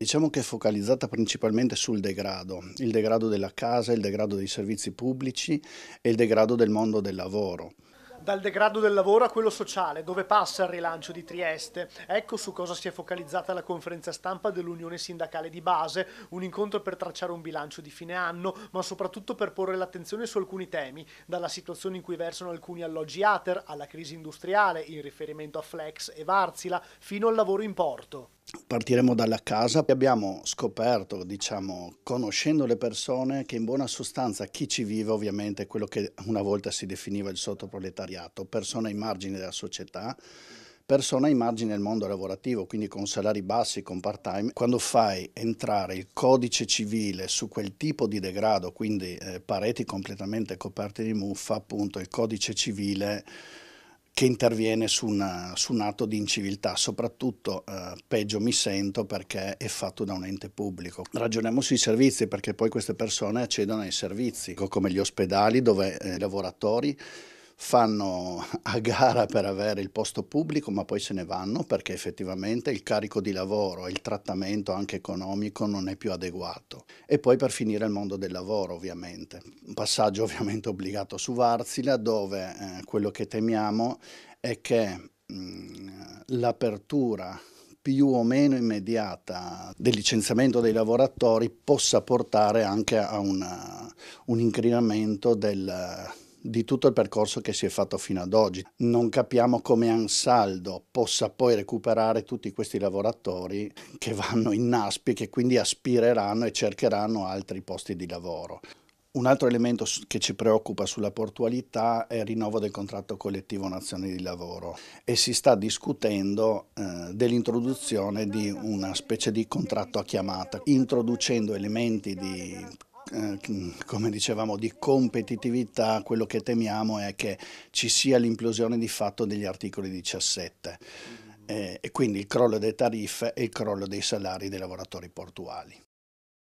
Diciamo che è focalizzata principalmente sul degrado, il degrado della casa, il degrado dei servizi pubblici e il degrado del mondo del lavoro. Dal degrado del lavoro a quello sociale, dove passa il rilancio di Trieste. Ecco su cosa si è focalizzata la conferenza stampa dell'Unione Sindacale di Base, un incontro per tracciare un bilancio di fine anno, ma soprattutto per porre l'attenzione su alcuni temi, dalla situazione in cui versano alcuni alloggi Ater, alla crisi industriale, in riferimento a Flex e Wartsila, fino al lavoro in porto. Partiremo dalla casa. Abbiamo scoperto, conoscendo le persone, che in buona sostanza chi ci vive ovviamente è quello che una volta si definiva il sottoproletariato, persone ai margini della società, persone ai margini del mondo lavorativo, quindi con salari bassi, con part-time. Quando fai entrare il codice civile su quel tipo di degrado, quindi pareti completamente coperte di muffa, appunto il codice civile che interviene su un atto di inciviltà, soprattutto peggio mi sento perché è fatto da un ente pubblico. Ragioniamo sui servizi, perché poi queste persone accedono ai servizi, come gli ospedali, dove i lavoratori fanno a gara per avere il posto pubblico, ma poi se ne vanno perché effettivamente il carico di lavoro e il trattamento anche economico non è più adeguato. E poi per finire il mondo del lavoro, ovviamente. Un passaggio ovviamente obbligato su Wartsila, dove quello che temiamo è che l'apertura più o meno immediata del licenziamento dei lavoratori possa portare anche a un incrinamento di tutto il percorso che si è fatto fino ad oggi. Non capiamo come Ansaldo possa poi recuperare tutti questi lavoratori che vanno in NASPI, che quindi aspireranno e cercheranno altri posti di lavoro. Un altro elemento che ci preoccupa sulla portualità è il rinnovo del contratto collettivo nazionale di lavoro, e si sta discutendo dell'introduzione di una specie di contratto a chiamata, introducendo elementi di come dicevamo di competitività. Quello che temiamo è che ci sia l'implosione di fatto degli articoli 17 e quindi il crollo delle tariffe e il crollo dei salari dei lavoratori portuali.